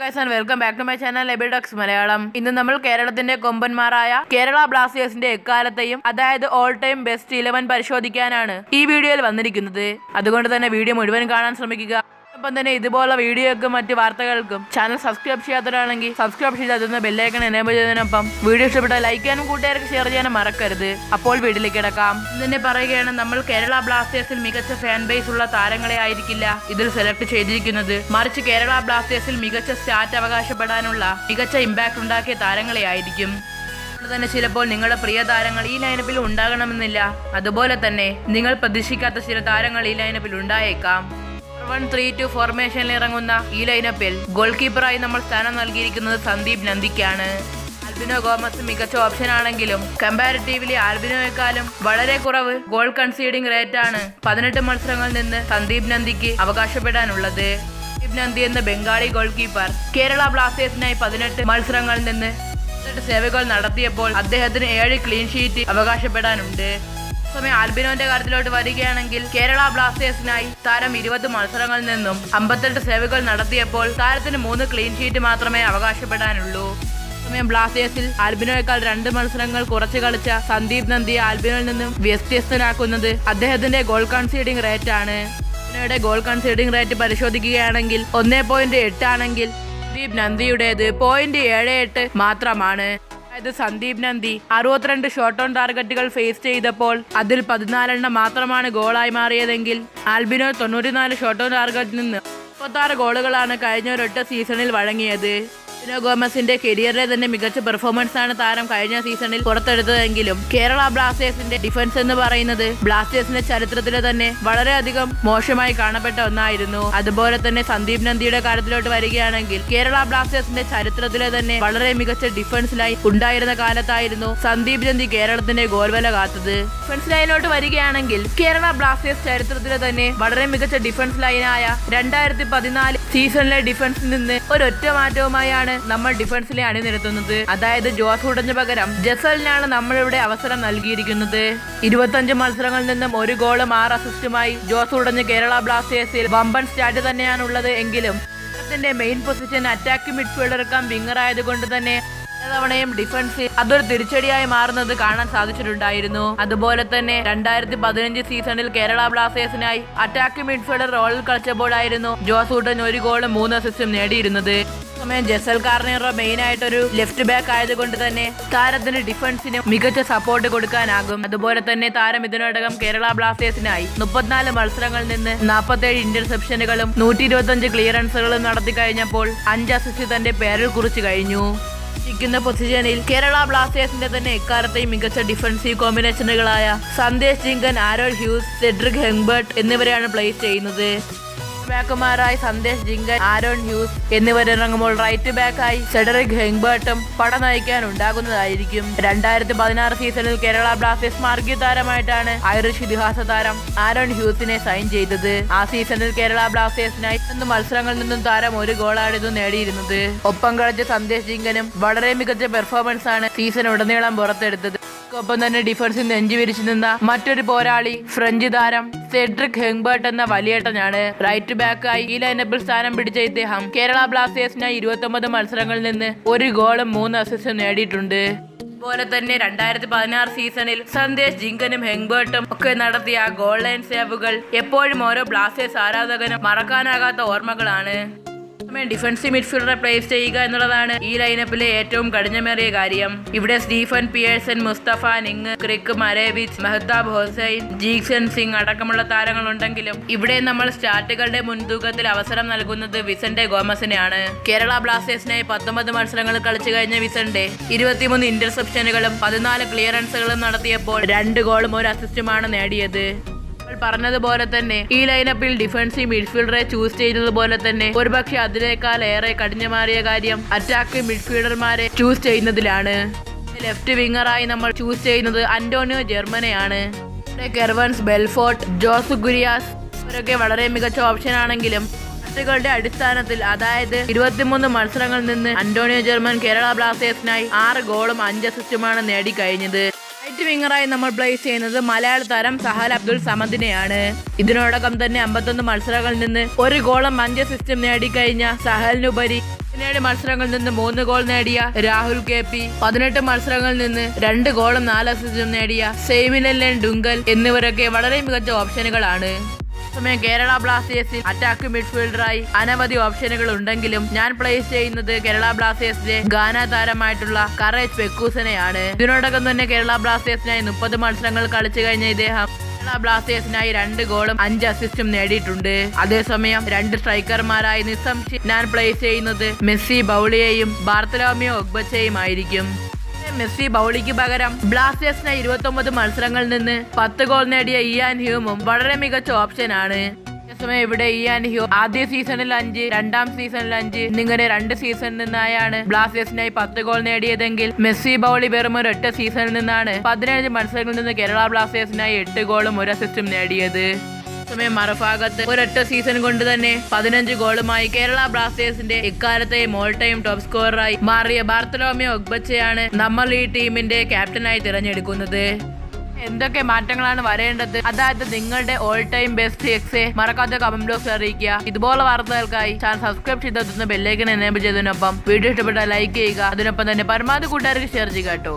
guys and welcome back to my channel Ebidux Malayalam. ഇന്ന് നമ്മൾ കേരളത്തിന്റെ കൊമ്പന്മാരായ കേരള ബ്ലാസ്റ്റേഴ്സിന്റെ എക്കാലത്തെയും അതായത് ഓൾ ടൈം ബെസ്റ്റ് 11 പരിശോധിക്കാനാണ് ഈ വീഡിയോയിൽ വന്നിരിക്കുന്നത്. അതുകൊണ്ട് തന്നെ വീഡിയോ മുഴുവൻ കാണാൻ ശ്രമിക്കുക. ഒപ്പം തന്നെ ഇതുപോലുള്ള വീഡിയോക്കും മറ്റു വാർത്തകൾക്കും ചാനൽ സബ്സ്ക്രൈബ് ചെയ്യാത്തവരാണെങ്കിൽ സബ്സ്ക്രൈബ് ചെയ്ത് ബെൽ ഐക്കൺ എനേബിൾ ചെയ്തതിനൊപ്പം വീഡിയോ ഇഷ്ടപ്പെട്ടാൽ ലൈക്ക് ചെയ്യാനും കൂട്ടുകാർക്ക് ഷെയർ ചെയ്യാനും മറക്കരുത്. അപ്പോൾ വീഡിയോയിലേക്ക് കിടക്കാം. ഇന്ന് തന്നെ പറയുകയാണ്, നമ്മൾ കേരള ബ്ലാസ്റ്റേഴ്സിൽ മികച്ച ഫാൻ ബേസ് ഉള്ള താരങ്ങളെ ആയിരിക്കില്ല ഇതിൽ സെലക്ട് ചെയ്തിരിക്കുന്നത്. മറിച്ച് കേരള ബ്ലാസ്റ്റേഴ്സിൽ മികച്ച സ്റ്റാറ്റ് അവകാശപ്പെടാനുള്ള മികച്ച ഇമ്പാക്ട് ഉണ്ടാക്കിയ താരങ്ങളെ ആയിരിക്കും. തന്നെ ചിലപ്പോൾ നിങ്ങളുടെ പ്രിയ താരങ്ങൾ ഈ ലൈനപ്പിൽ ഉണ്ടാകണമെന്നില്ല. അതുപോലെ തന്നെ നിങ്ങൾ പ്രതീക്ഷിക്കാത്ത ചില താരങ്ങൾ ഈ ലൈനപ്പിൽ ഉണ്ടായേക്കാം. 1-3-2 ഫോർമേഷനിൽ ഇറങ്ങുന്ന ഈ ലൈനപ്പിൽ ഗോൾ കീപ്പറായി നമ്മൾ സ്ഥാനം നൽകിയിരിക്കുന്നത് സന്ദീപ് നന്ദിക്കാണ്. ആൽബിനോ ഗോമസ് മികച്ച ഓപ്ഷൻ ആണെങ്കിലും കമ്പാരിറ്റീവ്ലി ആൽബിനോയെക്കാളും വളരെ കുറവ് ഗോൾ കൺസീഡിംഗ് റേറ്റ് ആണ് 18 മത്സരങ്ങളിൽ നിന്ന് സന്ദീപ് നന്ദിക്ക് അവകാശപ്പെടാനുള്ളത്. സന്ദീപ് നന്ദി എന്ന ബംഗാളി ഗോൾ കീപ്പർ കേരള ബ്ലാസ്റ്റേഴ്സിനായി 18 മത്സരങ്ങളിൽ നിന്ന് 18 സേവകൾ നടത്തിയപ്പോൾ അദ്ദേഹത്തിന് 7 ക്ലീൻ ഷീറ്റ് അവകാശപ്പെടാനുണ്ട്. സമയം ആൽബിനോന്റെ കാര്യത്തിലോട്ട് വരികയാണെങ്കിൽ കേരള ബ്ലാസ്റ്റേഴ്സിനായി താരം 20 മത്സരങ്ങളിൽ നിന്നും 58 സേവകൾ നടത്തിയപ്പോൾ താരത്തിന് 3 ക്ലീൻ ഷീറ്റ് മാത്രമേ അവകാശപ്പെടാനുള്ളൂ. സമയം ബ്ലാസ്റ്റേഴ്സിൽ ആൽബിനോയേക്കാൾ 2 മത്സരങ്ങൾ കുറച്ച് കളിച്ച സന്ദീപ് നന്ദിയെ ആൽബിനോയിൽ നിന്നും വ്യത്യസ്തനാക്കുന്നത് അദ്ദേഹത്തിന്റെ ഗോൾ കൺസീഡിംഗ് റേറ്റ് ആണ്. ആൽബിനോയുടെ ഗോൾ കൺസീഡിംഗ് റേറ്റ് പരിശോധിക്കുകയാണെങ്കിൽ 1.8 ആണെങ്കിൽ സന്ദീപ് നന്ദിയുടേത് 0.78 മാത്രമാണ്. അതായത് സന്ദീപ് നന്ദി 62 ഷോട്ട് ഓൺ ടാർഗറ്റുകൾ ഫേസ് ചെയ്തപ്പോൾ അതിൽ 14 എണ്ണം മാത്രമാണ് ഗോളായി മാറിയതെങ്കിൽ ആൽബിനോ 94 ഷോട്ട് ഓൺ ടാർഗറ്റിൽ നിന്ന് 36 ഗോളുകളാണ് കഴിഞ്ഞ 1 സീസണിൽ വഴങ്ങിയത്. ആൽബിനോ ഗോമസിന്റെ കരിയറിലെ തന്നെ മികച്ച പെർഫോമൻസ് ആണ് താരം കഴിഞ്ഞ സീസണിൽ പുറത്തെടുത്തതെങ്കിലും കേരള ബ്ലാസ്റ്റേഴ്സിന്റെ ഡിഫൻസ് എന്ന് പറയുന്നത് ബ്ലാസ്റ്റേഴ്സിന്റെ ചരിത്രത്തിലെ തന്നെ വളരെയധികം മോശമായി കാണപ്പെട്ട ഒന്നായിരുന്നു. അതുപോലെ തന്നെ സന്ദീപ് നന്ദിയുടെ കാര്യത്തിലോട്ട് വരികയാണെങ്കിൽ കേരള ബ്ലാസ്റ്റേഴ്സിന്റെ ചരിത്രത്തിലെ തന്നെ വളരെ മികച്ച ഡിഫൻസ് ലൈൻ ഉണ്ടായിരുന്ന കാലത്തായിരുന്നു സന്ദീപ് നന്ദി കേരളത്തിന്റെ ഗോൾവല കാത്തത്. ഡിഫൻസ് ലൈനിലോട്ട് വരികയാണെങ്കിൽ കേരള ബ്ലാസ്റ്റേഴ്സ് ചരിത്രത്തിലെ തന്നെ വളരെ മികച്ച ഡിഫൻസ് ലൈനായ 2014 സീസണിലെ ഡിഫൻസിൽ നിന്ന് ഒരൊറ്റ മാറ്റവുമായാണ് നമ്മൾ ഡിഫൻസിലെ അണിനിരത്തുന്നത്. അതായത് ജോസ് ഗുഡന് പകരം ജസലിനാണ് നമ്മളിവിടെ അവസരം നൽകിയിരിക്കുന്നത്. 25 മത്സരങ്ങളിൽ നിന്നും 1 ഗോളും 6 അസിസ്റ്റുമായി ജോസ് ഗുഡന് കേരള ബ്ലാസ്റ്റേഴ്സിൽ വമ്പൻ സ്റ്റാറ്റ് തന്നെയാണുള്ളത്. എങ്കിലും അദ്ദേഹത്തിന്റെ main position attack midfielder cum winger ആയതുകൊണ്ട് തന്നെ തവണയും ഡിഫൻസ് അതൊരു തിരിച്ചടിയായി മാറുന്നത് കാണാൻ സാധിച്ചിട്ടുണ്ടായിരുന്നു. അതുപോലെ തന്നെ 2015 സീസണിൽ കേരള ബ്ലാസ്റ്റേഴ്സിനായി അറ്റാക്ക് മിഡ്ഫീൽഡർ റോളിൽ കളിച്ചപ്പോഴായിരുന്നു ജോസ് ഗുഡൻ 1 ഗോളും 3 അസിസ്റ്റും നേടിയിരുന്നത്. സമയം ജസൽ കാർണിയറോ മെയിൻ ആയിട്ടൊരു ലെഫ്റ്റ് ബാക്ക് ആയതുകൊണ്ട് തന്നെ താരത്തിന് ഡിഫൻസിന് മികച്ച സപ്പോർട്ട് കൊടുക്കാനാകും. അതുപോലെ തന്നെ താരം ഇതിനോടകം കേരള ബ്ലാസ്റ്റേഴ്സിനായി 34 മത്സരങ്ങളിൽ നിന്ന് 47 ഇന്റർസെപ്ഷനുകളും 125 ക്ലിയറൻസുകളും നടത്തി കഴിഞ്ഞപ്പോൾ 5 അസിസ്റ്റ് തന്റെ പേരിൽ കുറിച്ചു കഴിഞ്ഞു. ിക്കുന്ന പൊസിഷനിൽ കേരള ബ്ലാസ്റ്റേഴ്സിന്റെ തന്നെ എക്കാലത്തെയും മികച്ച ഡിഫൻസീവ് കോമ്പിനേഷനുകളായ Sandesh Jhingan, Aaron Hughes, Cedric Hengbart എന്നിവരെയാണ് പ്ലേസ് ചെയ്യുന്നത്. ബാക്കുമാരായി സന്ദേശ് ജിങ്കൻ, ആരോൺ ഹ്യൂസ് എന്നിവരിറങ്ങുമ്പോൾ റൈറ്റ് ബാക്കായി സെഡറിക് ഹെങ്ബർട്ടും പട നയിക്കാൻ ഉണ്ടാകുന്നതായിരിക്കും. 2016 സീസണിൽ കേരള ബ്ലാസ്റ്റേഴ്സ് മാർഗീയ താരമായിട്ടാണ് ഐറിഷ് ഇതിഹാസ താരം ആരോൺ ഹ്യൂസിനെ സൈൻ ചെയ്തത്. ആ സീസണിൽ കേരള ബ്ലാസ്റ്റേഴ്സിനായി 2 മത്സരങ്ങളിൽ നിന്നും താരം 1 ഗോളാണ് ഇത് നേടിയിരുന്നത്. ഒപ്പം കളിച്ച സന്ദേശ് ജിങ്കനും വളരെ മികച്ച പെർഫോമൻസ് ആണ് സീസൺ ഉടനീളം പുറത്തെടുത്തത്. ഒപ്പം തന്നെ ഡിഫൻസിൽ നെഞ്ചു വിരിച്ചു നിന്ന മറ്റൊരു പോരാളി ഫ്രഞ്ച് താരം സെഡ്രിക് ഹെങ്ബർട്ട് എന്ന വലിയേട്ടനാണ്. റൈറ്റ് ബാക്കായി ഈ ലൈനപ്പിൽ സ്ഥാനം പിടിച്ച ഇദ്ദേഹം കേരള ബ്ലാസ്റ്റേഴ്സിനായി 29 മത്സരങ്ങളിൽ നിന്ന് 1 ഗോളും 3 അസിസ്റ്റും നേടിയിട്ടുണ്ട്. അതുപോലെ തന്നെ 2016 സീസണിൽ സന്ദേശ് ജിങ്കനും ഹെങ്ബർട്ടും ഒക്കെ നടത്തിയ ഗോൾ ലൈൻ സേവുകൾ എപ്പോഴും ഓരോ ബ്ലാസ്റ്റേഴ്സ് ആരാധകനും മറക്കാനാകാത്ത ഓർമ്മകളാണ്. ഡിഫൻസീവ് മിഡ്ഫീൽഡറെ പ്ലേസ് ചെയ്യുക എന്നുള്ളതാണ് ഈ ലൈനപ്പിലെ ഏറ്റവും കഠിനമേറിയ കാര്യം. ഇവിടെ സ്റ്റീഫൻ പിയേഴ്സൺ, മുസ്തഫ നിങ്, ക്രിക്ക് മരേവിച്ച്, മെഹ്താബ് ഹുസൈൻ, ജീക്സൺ സിംഗ് അടക്കമുള്ള താരങ്ങളുണ്ടെങ്കിലും ഇവിടെ നമ്മൾ സ്റ്റാർട്ടുകളുടെ മുൻതൂക്കത്തിൽ അവസരം നൽകുന്നത് വിസന്റെ ഗോമസിനെയാണ്. കേരള ബ്ലാസ്റ്റേഴ്സിനായി 19 മത്സരങ്ങൾ കളിച്ചു കഴിഞ്ഞ വിസന്റെ 23 ഇന്റർസെപ്ഷനുകളും 14 ക്ലിയറൻസുകളും നടത്തിയപ്പോൾ 2 ഗോളും 1 അസിസ്റ്റുമാണ് നേടിയത്. പറഞ്ഞതുപോലെ തന്നെ ഈ ലൈനപ്പിൽ ഡിഫൻസീവ് മിഡ്ഫീൽഡറെ ചൂസ് ചെയ്യുന്നതുപോലെ തന്നെ ഒരുപക്ഷെ അതിനേക്കാൾ ഏറെ കഠിനമാറിയ കാര്യം അറ്റാക്ക് മിഡ്ഫീൽഡർമാരെ ചൂസ് ചെയ്യുന്നതിലാണ്. ലെഫ്റ്റ് വിംഗറായി നമ്മൾ ചൂസ് ചെയ്യുന്നത് അന്റോണിയോ ജർമനെയാണ്. കെർവൻസ്, ബെൽഫോർട്ട്, ജോസു ഗുരിയാസ് ഇവരൊക്കെ വളരെ മികച്ച ഓപ്ഷൻ ആണെങ്കിലും കളുടെ അടിസ്ഥാനത്തിൽ അതായത് 23 മത്സരങ്ങളിൽ നിന്ന് അന്റോണിയോ ജർമൻ കേരള ബ്ലാസ്റ്റേഴ്സിനായി 6 ഗോളും 5 അസിസ്റ്റുമാണ് നേടിക്കഴിഞ്ഞത്. റൈറ്റ് വിംഗറായി നമ്മൾ പ്ലേസ് ചെയ്യുന്നത് മലയാള താരം സഹൽ അബ്ദുൾ സമദിനെയാണ്. ഇതിനോടകം തന്നെ 51 മത്സരങ്ങളിൽ നിന്ന് 1 ഗോളും 5 അസിസ്റ്റും നേടിക്കഴിഞ്ഞ സഹലിനുപരി 17 മത്സരങ്ങളിൽ നിന്ന് 3 ഗോൾ നേടിയ രാഹുൽ കെ പി, 18 മത്സരങ്ങളിൽ നിന്ന് 2 ഗോളും 4 അസിസ്റ്റും നേടിയ സെയ്മിലെല്ലൻ ഡുങ്കൽ എന്നിവരൊക്കെ വളരെ മികച്ച ഓപ്ഷനുകളാണ്. അതേസമയം കേരള ബ്ലാസ്റ്റേഴ്സിൽ അറ്റാക്ക് മിഡ്ഫീൽഡറായി അനവധി ഓപ്ഷനുകൾ ഉണ്ടെങ്കിലും ഞാൻ പ്ലേസ് ചെയ്യുന്നത് കേരള ബ്ലാസ്റ്റേഴ്സിന്റെ ഗാന താരമായിട്ടുള്ള കറേജ് പെക്കൂസനെയാണ്. ഇതിനോടകം തന്നെ കേരള ബ്ലാസ്റ്റേഴ്സിനായി 30 മത്സരങ്ങൾ കളിച്ചു കഴിഞ്ഞ ഇദ്ദേഹം കേരള ബ്ലാസ്റ്റേഴ്സിനായി 2 ഗോളും 5 അസിസ്റ്റും നേടിയിട്ടുണ്ട്. അതേസമയം 2 സ്ട്രൈക്കർമാരായി നിസ്സംശയം ഞാൻ പ്ലേസ് ചെയ്യുന്നത് മെസ്സി ബൗളിയയും ബാർത്തലോമിയോ ഒഗ്ബച്ചയും ആയിരിക്കും. മെസ്സി ബൗളിക്ക് പകരം ബ്ലാസ്റ്റേഴ്സിന് 29 മത്സരങ്ങളിൽ നിന്ന് 10 ഗോൾ നേടിയ ഇയാൻ ഹ്യൂമും വളരെ മികച്ച ഓപ്ഷനാണ്. അതേസമയം ഇവിടെ ഇയാൻ ഹ്യൂം ആദ്യ സീസണിൽ 5, രണ്ടാം സീസണിൽ 5 എന്നിങ്ങനെ 2 സീസണിൽ നിന്നായാണ് ബ്ലാസ്റ്റേഴ്സിനായി 10 ഗോൾ നേടിയതെങ്കിൽ മെസ്സി ബൗളി വെറും ഒരു 8 സീസണിൽ നിന്നാണ് 17 മത്സരങ്ങളിൽ നിന്ന് കേരള ബ്ലാസ്റ്റേഴ്സിനായി 8 ഗോളും 1 അസിസ്റ്റും നേടിയത്. അതേസമയം മറുഭാഗത്ത് 1 സീസൺ കൊണ്ട് തന്നെ 15 ഗോളുമായി കേരള ബ്ലാസ്റ്റേഴ്സിന്റെ ഇക്കാലത്തെ ഓൾ ടൈം ടോപ്പ് സ്കോററായി മാറിയ ബാർത്തലോമിയോ ഒഗ്ബച്ചയാണ് നമ്മൾ ഈ ടീമിന്റെ ക്യാപ്റ്റനായി തിരഞ്ഞെടുക്കുന്നത്. എന്തൊക്കെ മാറ്റങ്ങളാണ് വരേണ്ടത്, അതായത് നിങ്ങളുടെ ഓൾ ടൈം ബെസ്റ്റ് എക്സ് മറക്കാതെ കമന്റ് ബോക്സിൽ അറിയിക്കുക. ഇതുപോലെ വാർത്തകൾക്കായി ചാനൽ സബ്സ്ക്രൈബ് ചെയ്തെത്തുന്ന ബെല്ലൈക്കൻ എനേബിൾ ചെയ്തതിനൊപ്പം വീഡിയോ ഇഷ്ടപ്പെട്ടാൽ ലൈക്ക് ചെയ്യുക. അതിനൊപ്പം തന്നെ പരമാവധി കൂട്ടുകാർക്ക് ഷെയർ ചെയ്യുക കേട്ടോ.